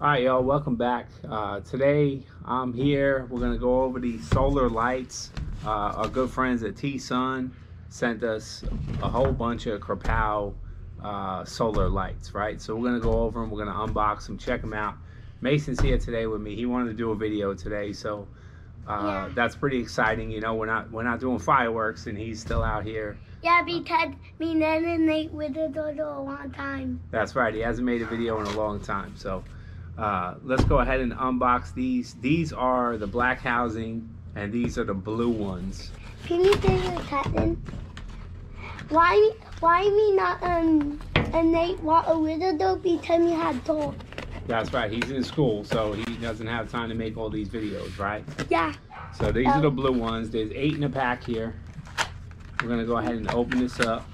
All right, y'all, welcome back. Today I'm here, we're gonna go over the solar lights. Our good friends at T-Sun sent us a whole bunch of Krapow solar lights, right? So we're gonna go over them, we're gonna unbox them, check them out. Mason's here today with me. He wanted to do a video today, so that's pretty exciting. You know, we're not doing fireworks and he's still out here. Yeah, because me Ned and Nate with it for a long time. That's right, he hasn't made a video in a long time, so. Let's go ahead and unbox these. These are the black housing, and these are the blue ones. Can you do the cotton? Why me not and they want a little though because we had told. That's right. He's in school, so he doesn't have time to make all these videos, right? Yeah. So these are the blue ones. There's 8 in a pack here. We're gonna go ahead and open this up.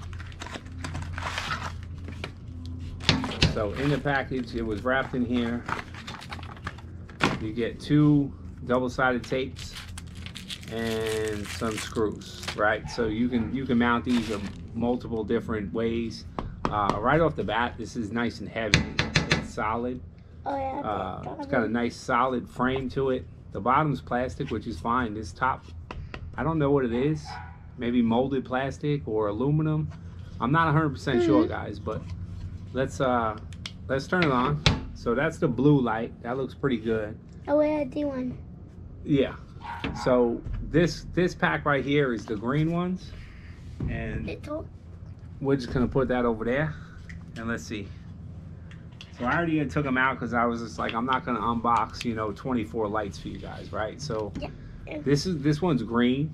So in the package, it was wrapped in here. You get 2 double-sided tapes and some screws, right? So you can mount these in multiple different ways. Right off the bat, this is nice and heavy. It's solid. Oh, yeah, it's got a nice solid frame to it. The bottom's plastic, which is fine. This top, I don't know what it is. Maybe molded plastic or aluminum. I'm not 100% sure, guys, but let's turn it on. So that's the blue light. That looks pretty good. Oh, wait, I do one. Yeah. So this pack right here is the green ones, and we're just gonna put that over there, and let's see. So I already took them out because I was just like, I'm not gonna unbox, you know, 24 lights for you guys, right? So yeah. This one's green.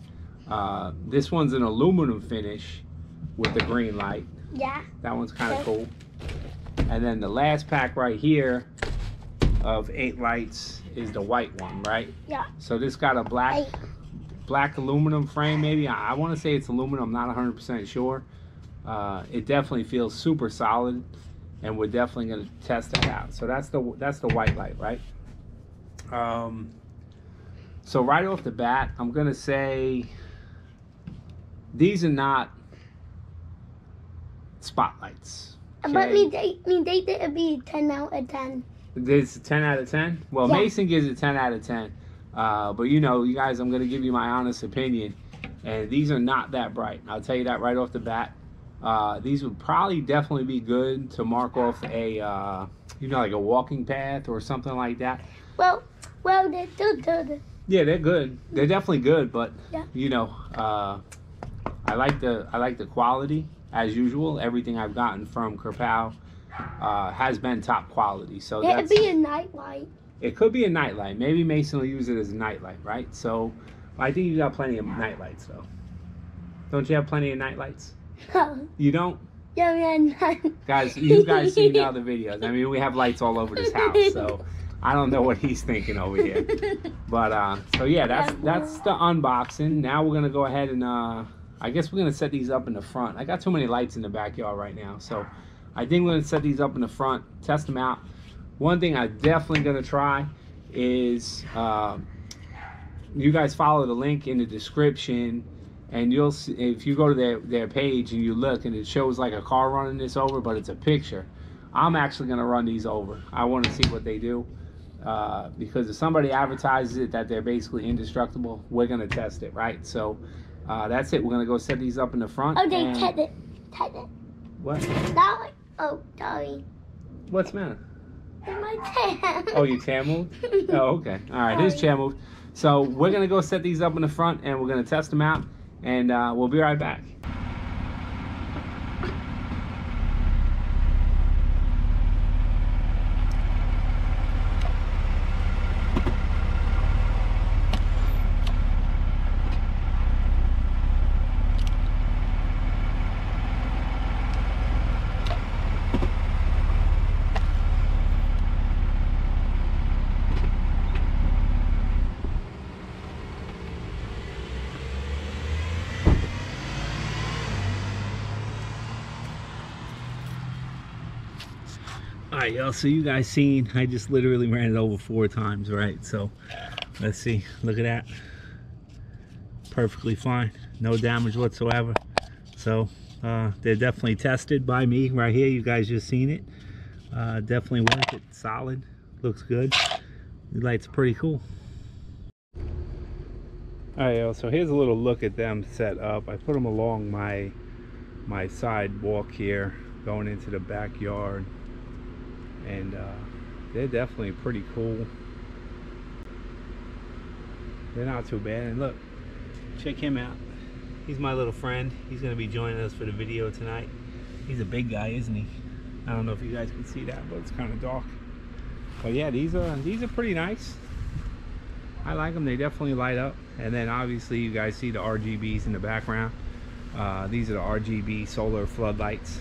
This one's an aluminum finish with the green light. Yeah. That one's kind of cool. And then the last pack right here of 8 lights is the white one, right? Yeah. So this got a black aluminum frame, maybe. I want to say it's aluminum. I'm not 100% sure. It definitely feels super solid, and we're definitely going to test that out. So that's the white light, right? So right off the bat, I'm going to say these are not spotlights. Okay. But me date it would be 10 out of 10. This 10 out of 10? Well, yeah. Mason gives it 10 out of 10. But you know, you guys, I'm gonna give you my honest opinion. And these are not that bright. I'll tell you that right off the bat. These would probably definitely be good to mark off a you know, like a walking path or something like that. Well they're still good. Yeah, they're good. They're definitely good, but yeah. You know, I like the quality. As usual, everything I've gotten from Krapow has been top quality. So it could be a nightlight. It could be a nightlight. Maybe Mason will use it as a nightlight, right? So I think you got plenty of nightlights, though. Don't you have plenty of nightlights? You don't? Yeah, man. Guys, you guys see the other videos. I mean, we have lights all over this house, so I don't know what he's thinking over here. But so yeah, that's the unboxing. Now we're gonna go ahead and I guess we're gonna set these up in the front. I got too many lights in the backyard right now, so I think we're gonna set these up in the front, test them out. One thing I'm definitely gonna try is you guys follow the link in the description, and you'll see if you go to their page and you look, and it shows like a car running this over, but it's a picture. I'm actually gonna run these over. I want to see what they do because if somebody advertises it that they're basically indestructible, we're gonna test it, right? So. That's it. We're gonna go set these up in the front. Oh, they cut it. What? That one. Oh, sorry. What's the matter? My chair. Oh, your chair moved? Oh, okay. All right, sorry. His chair moved. So we're gonna go set these up in the front, and we're gonna test them out, and we'll be right back. Alright, y'all, so you guys seen, I just literally ran it over 4 times, right? So, let's see. Look at that. Perfectly fine. No damage whatsoever. So, they're definitely tested by me right here. You guys just seen it. Definitely worth it. Solid. looks good. The light's pretty cool. Alright, y'all, so here's a little look at them set up. I put them along my sidewalk here going into the backyard, and they're definitely pretty cool. They're not too bad. And look, check him out. He's my little friend. He's gonna be joining us for the video tonight. He's a big guy, isn't he? I don't know if you guys can see that, but it's kind of dark. But yeah, these are pretty nice. I like them. They definitely light up. And then obviously you guys see the RGBs in the background. These are the RGB solar floodlights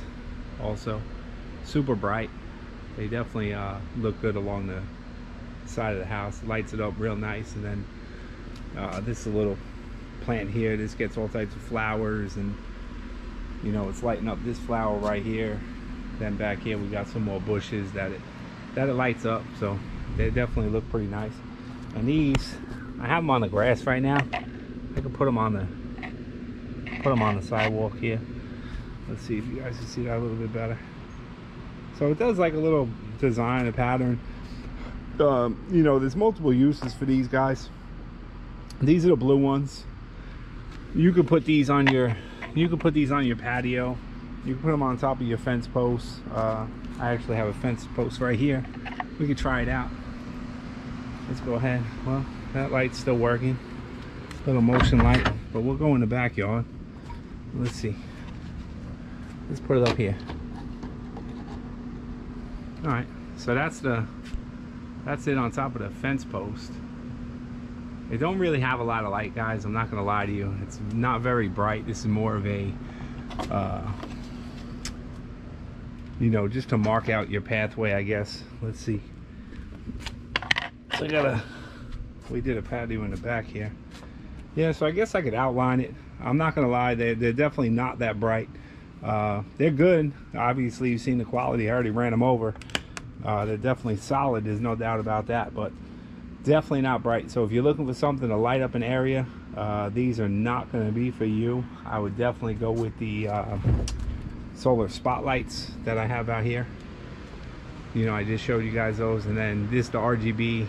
also. Super bright. They definitely look good along the side of the house. It lights it up real nice. And then this is a little plant here. This gets all types of flowers, and you know, it's lighting up this flower right here. Then back here we got some more bushes that it lights up. So they definitely look pretty nice. And these, I have them on the grass right now. I can put them on the sidewalk here. Let's see if you guys can see that a little bit better. So it does like a little design, a pattern. You know, there's multiple uses for these guys. These are the blue ones. You could put these on your patio. You can put them on top of your fence posts. I actually have a fence post right here. We could try it out. Let's go ahead. Well, that light's still working. Little motion light, but we'll go in the backyard. Let's see. Let's put it up here. All right. So that's it on top of the fence post. They don't really have a lot of light, guys. I'm not gonna lie to you. It's not very bright. This is more of a, you know, just to mark out your pathway, I guess. Let's see. So we did a patio in the back here. Yeah, so I guess I could outline it. I'm not gonna lie, they're definitely not that bright. They're good. Obviously, you've seen the quality. I already ran them over. They're definitely solid. There's no doubt about that, but definitely not bright. So if you're looking for something to light up an area, these are not going to be for you. I would definitely go with the solar spotlights that I have out here. You know, I just showed you guys those, and then this, the RGB,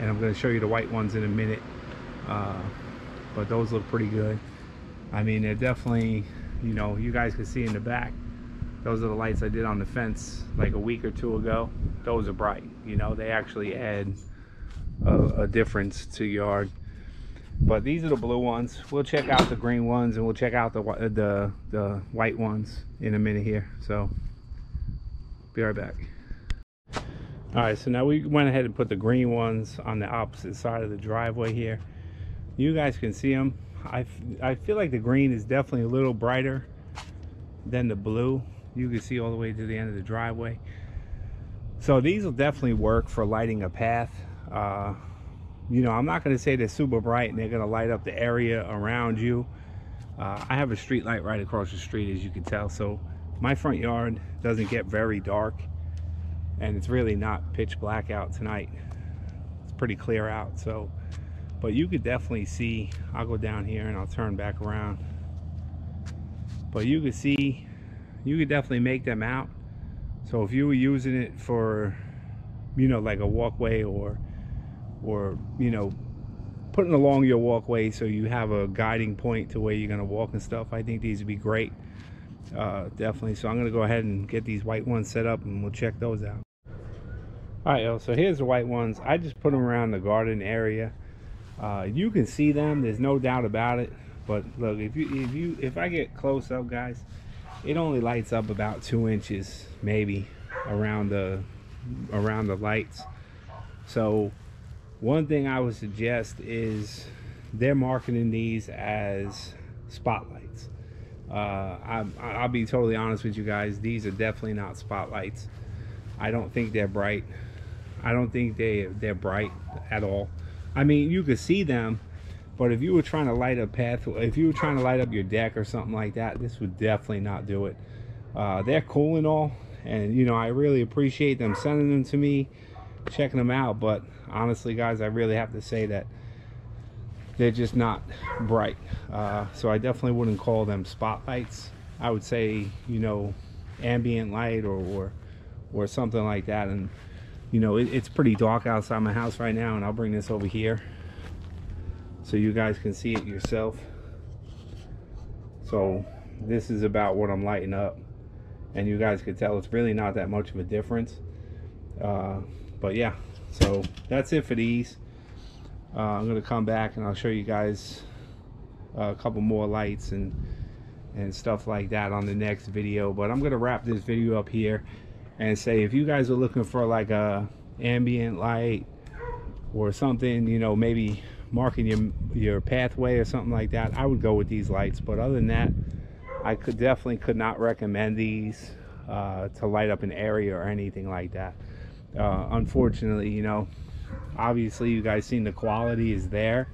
and I'm going to show you the white ones in a minute. But those look pretty good. I mean, they're definitely, you know, you guys can see in the back, those are the lights I did on the fence like a week or two ago. Those are bright. You know, they actually add a difference to yard. But these are the blue ones. We'll check out the green ones, and we'll check out the white ones in a minute here. So be right back. All right, so now we went ahead and put the green ones on the opposite side of the driveway here. You guys can see them. I feel like the green is definitely a little brighter than the blue. You can see all the way to the end of the driveway. So these will definitely work for lighting a path. You know, I'm not going to say they're super bright and they're going to light up the area around you. I have a street light right across the street, as you can tell, so my front yard doesn't get very dark, and it's really not pitch black out tonight. It's pretty clear out. So, but you could definitely see, I'll go down here and I'll turn back around, but you could see, you could definitely make them out. So if you were using it for, you know, like a walkway, or you know, putting along your walkway so you have a guiding point to where you're going to walk and stuff, I think these would be great. Definitely. So I'm going to go ahead and get these white ones set up, and we'll check those out. All right, so here's the white ones. I just put them around the garden area. You can see them, there's no doubt about it. But look, if I get close up, guys, it only lights up about 2 inches maybe around the lights. So one thing I would suggest is they're marketing these as spotlights. I'll be totally honest with you guys. These are definitely not spotlights. I don't think they're bright. I don't think they're bright at all. I mean, you could see them, but if you were trying to light a path, if you were trying to light up your deck or something like that, this would definitely not do it. They're cool and all, and you know, I really appreciate them sending them to me, checking them out, but honestly, guys, I really have to say that they're just not bright. So I definitely wouldn't call them spotlights. I would say, you know, ambient light or something like that. And you know, it's pretty dark outside my house right now, and I'll bring this over here so you guys can see it yourself. So this is about what I'm lighting up, and you guys could tell it's really not that much of a difference. But yeah, so that's it for these. I'm gonna come back and I'll show you guys a couple more lights and stuff like that on the next video. But I'm gonna wrap this video up here and say, if you guys are looking for like a ambient light or something, you know, maybe marking your pathway or something like that, I would go with these lights. But other than that, I definitely could not recommend these to light up an area or anything like that. Unfortunately, you know, obviously you guys seen the quality is there.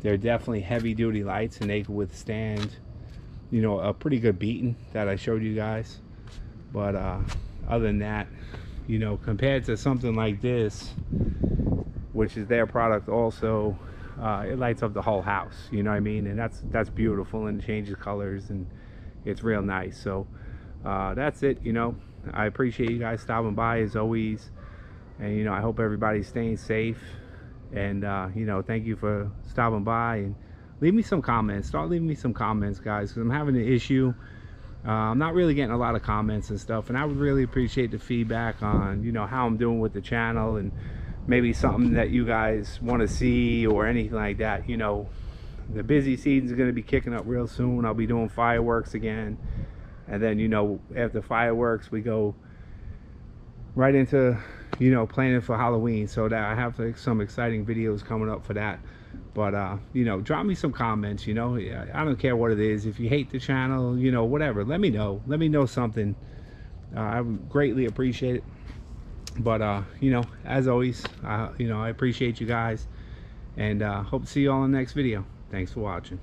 They're definitely heavy duty lights, and they can withstand, you know, a pretty good beating that I showed you guys. But other than that, you know, compared to something like this, which is their product also, it lights up the whole house, you know what I mean? And that's beautiful, and changes colors, and it's real nice. So that's it. You know, I appreciate you guys stopping by as always, and you know, I hope everybody's staying safe, and you know, thank you for stopping by, and leave me some comments. Start leaving me some comments, guys, because I'm having an issue. I'm not really getting a lot of comments and stuff, and I would really appreciate the feedback on, you know, how I'm doing with the channel, and maybe something that you guys want to see or anything like that. You know, the busy season is going to be kicking up real soon. I'll be doing fireworks again, and then, you know, after fireworks we go right into, you know, planning for Halloween. So that I have like some exciting videos coming up for that. But you know, drop me some comments. You know, I don't care what it is. If you hate the channel, you know, whatever, let me know. Let me know something. I would greatly appreciate it. But you know, as always, you know, I appreciate you guys, and hope to see you all in the next video. Thanks for watching.